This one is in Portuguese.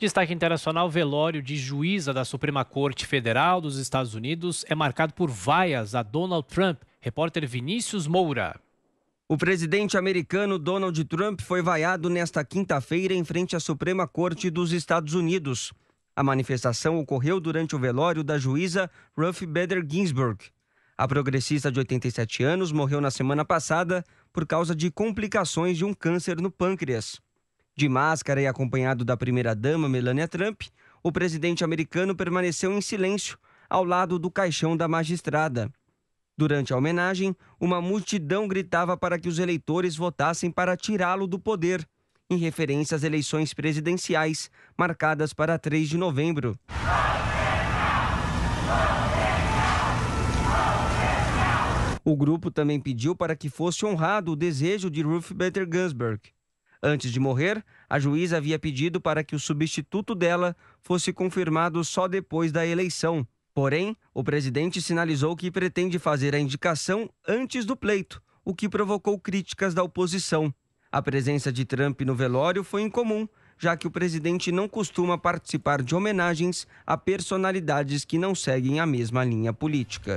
Destaque internacional: velório de juíza da Suprema Corte Federal dos Estados Unidos é marcado por vaias a Donald Trump. Repórter Vinícius Moura. O presidente americano Donald Trump foi vaiado nesta quinta-feira em frente à Suprema Corte dos Estados Unidos. A manifestação ocorreu durante o velório da juíza Ruth Bader Ginsburg. A progressista de 87 anos morreu na semana passada por causa de complicações de um câncer no pâncreas. De máscara e acompanhado da primeira-dama Melania Trump, o presidente americano permaneceu em silêncio ao lado do caixão da magistrada. Durante a homenagem, uma multidão gritava para que os eleitores votassem para tirá-lo do poder, em referência às eleições presidenciais marcadas para 3 de novembro. O grupo também pediu para que fosse honrado o desejo de Ruth Bader Ginsburg. Antes de morrer, a juíza havia pedido para que o substituto dela fosse confirmado só depois da eleição. Porém, o presidente sinalizou que pretende fazer a indicação antes do pleito, o que provocou críticas da oposição. A presença de Trump no velório foi incomum, já que o presidente não costuma participar de homenagens a personalidades que não seguem a mesma linha política.